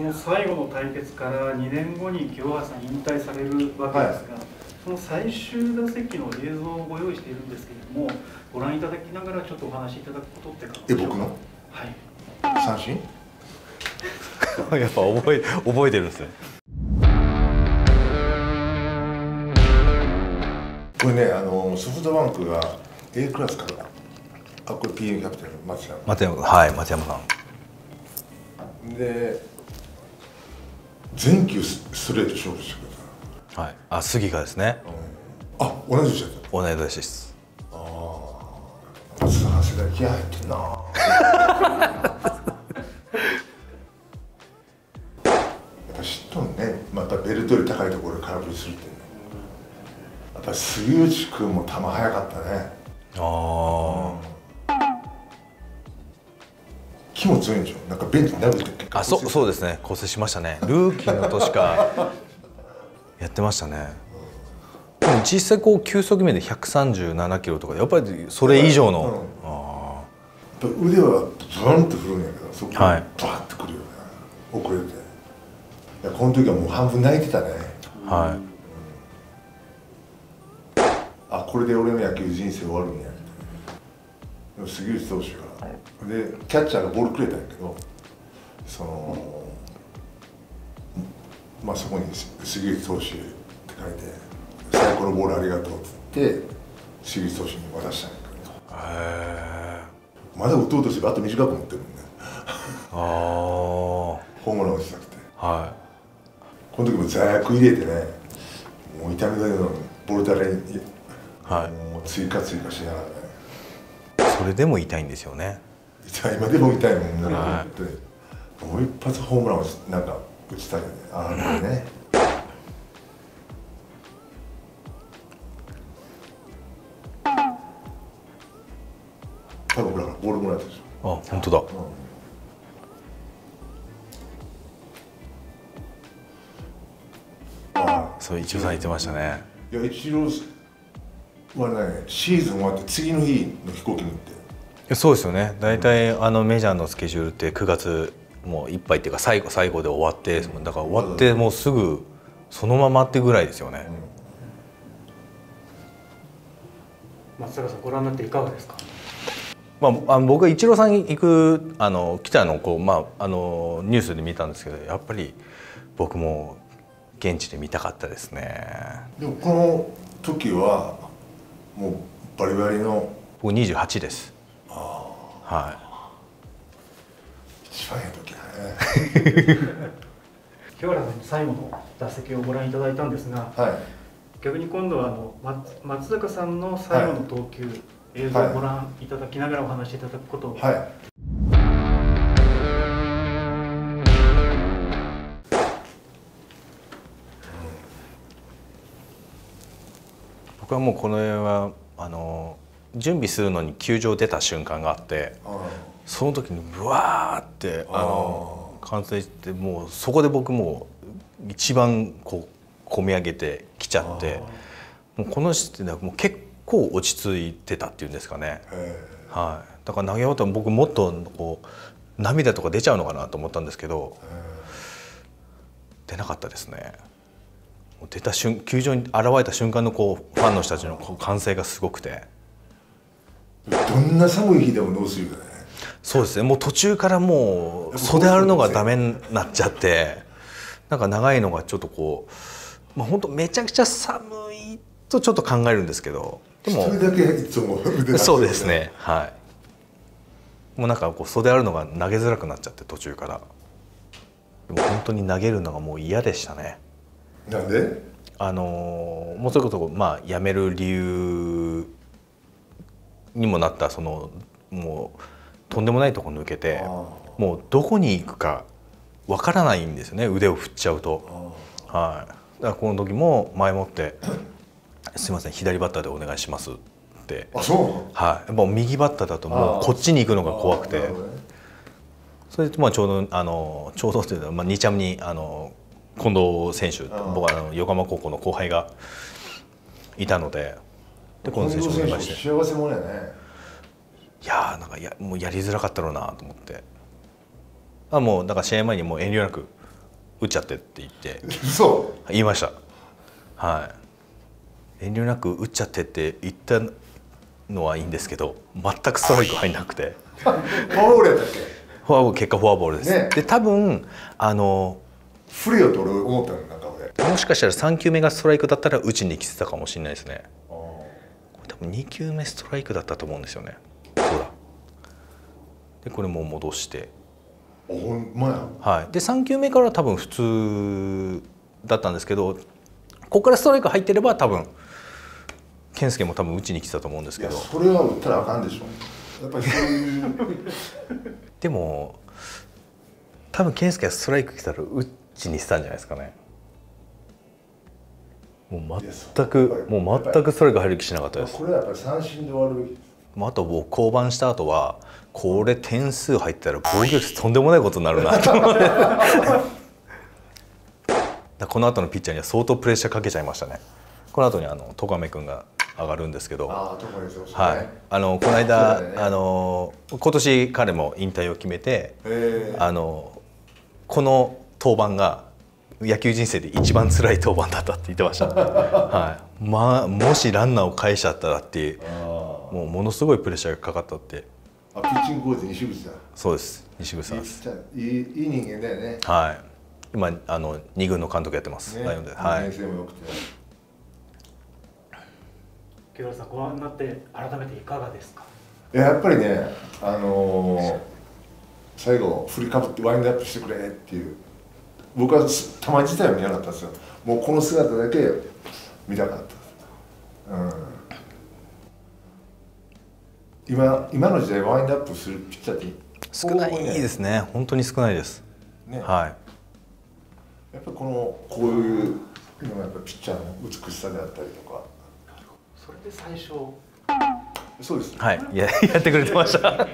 その最後の対決から2年後に清原さん引退されるわけですが、はい、その最終打席の映像をご用意しているんですけれども、ご覧いただきながらちょっとお話しいただくことって可能でしょうか。僕の、はい、三振やっぱ覚えてるんですね。これね、ソフトバンクが A クラスからこれ PM キャプテンの松山、はい、松山さんで全球ストレート勝負してくれた、はい、あ、杉がですね、うん、あ、同じ年だった、同じ年です。ああ、さすが気合入ってんな知っとんね、またベルトより高いところで空振りするって、ね、やっぱ杉内君も球速かったね。ああ、気も強いんでしょ、なんかベンチに投げて、あ、そうですね、構成しましたね、ルーキーの年かやってましたね実際こう球速面で137キロとかでやっぱりそれ以上の、うん、腕はズワンって振るんやけど、そこからバーってくるよね、はい、遅れて、いやこの時はもう半分泣いてたね。はい、うん、あ、これで俺の野球人生終わるんやみたいな。杉内投手が、はい、でキャッチャーがボールくれたんやけど、その、まあ、そこに杉内投手って書いて「サイコロボールありがとう」っつって杉内投手に渡したんやけど、へえ、まだ打とうとしてバット短く持ってるもんねああホームラン落ちなくて、はい、この時も座薬入れてね、もう痛みだけどボルタレに、はい、もう追加しながらね、それでも痛いんですよね。痛い、今でも痛いもんね、はい、もう一発ホームランをなんか打ちたいよね、あれね多分ほらボールもらったでしょ。あ、本当だ、うん、そう、イチローさん言ってましたね。いや、イチローはね、シーズン終わって次の日の飛行機に乗って、いや、そうですよね、大体メジャーのスケジュールって9月もういっぱいっていうか、最後で終わって、だから終わってもうすぐそのままってぐらいですよね、うん、松坂さんご覧になっていかがですか。まあ、僕はイチローさんに行く来たのをこう、まあ、ニュースで見たんですけど、やっぱり僕も現地で見たかったですね。でもこの時はもうバリバリの、僕28です。ああ、はい、一番いい時だね清原さんの最後の打席をご覧いただいたんですが、はい、逆に今度は松坂さんの最後の投球、はい、映像をご覧いただきながらお話しいただくことを、はい、僕はもうこの絵は準備するのに球場出た瞬間があって、その時にブワーって完成して、もうそこで僕もう一番こう込み上げてきちゃって、もうこの人ってもう結構落ち着いてたっていうんですかね、はい、だから投げ終わったら僕もっとこう涙とか出ちゃうのかなと思ったんですけど、出なかったですね。出た瞬、球場に現れた瞬間のこうファンの人たちの歓声がすごくて、どんな寒い日でもどうするかね。そうですね、もう途中からもう袖あるのがダメになっちゃって、なんか長いのがちょっとこう、まあ本当めちゃくちゃ寒いとちょっと考えるんですけど、でも一人だけいつもそうですね、はい、もうなんかこう袖あるのが投げづらくなっちゃって、途中からでも本当に投げるのがもう嫌でしたね。なんでもうそういうことを、まあ、辞める理由にもなった、そのもうとんでもないところ抜けて、もうどこに行くかわからないんですよね、腕を振っちゃうと。はい、だからこの時も前もって「すいません、左バッターでお願いします」って。あ、そう、はい、もう右バッターだともうこっちに行くのが怖くて、それでまあちょうどというのは、まあ、2ちゃんに近藤選手、僕は横浜高校の後輩がいたので、で近藤選手もいまして、幸せもね、いやー、なんかもうやりづらかったろうなと思って、あ、もうだから試合前にもう遠慮なく打っちゃってって言ってそう言いました。はい、遠慮なく打っちゃってって言ったのはいいんですけど、全くストライク入んなくてフォアボールやったっけ。フォアボール、結果フォアボールです、ね、で多分不利よと俺思ったの。なんか俺もしかしたら3球目がストライクだったら打ちに来てたかもしれないですね。これ多分2球目ストライクだったと思うんですよね。そうだ。でこれも戻して、ほんまや。はい。で3球目から多分普通だったんですけど、ここからストライク入ってれば多分健介も多分打ちに来てたと思うんですけど。それは打ったらあかんでしょ。やっぱりそういう。でも多分健介はストライク来たら打ちにしたんじゃないですかね。もう全くそれが入る気しなかったです。これはやっぱり三振で終わるべきです。あと僕降板した後はこれ点数入ったら防御率とんでもないことになるなと思ってこの後のピッチャーには相当プレッシャーかけちゃいましたね。この後に戸亀君が上がるんですけど、この間、ね、今年彼も引退を決めて、この登板が野球人生で一番辛い登板だったって言ってました、ね。はい、まあもしランナーを返しちゃったらってもうものすごいプレッシャーがかかったって。あ、ピッチングコーチ西口さん。そうです、西口さんです。いい人間だよね。はい、今2軍の監督やってます、ね、ライオンで。はい、清原さん、ご覧になって改めていかがですか。やっぱりね、最後振りかぶってワインドアップしてくれっていう、僕は球自体は見なかったんですよ。もうこの姿だけ見たかった、うん、今の時代ワインドアップするピッチャーって少ないですね。本当に少ないです、ね、はい。やっぱこういうのがやっぱピッチャーの美しさであったりとか。それで最初そうですね、はい、やってくれてました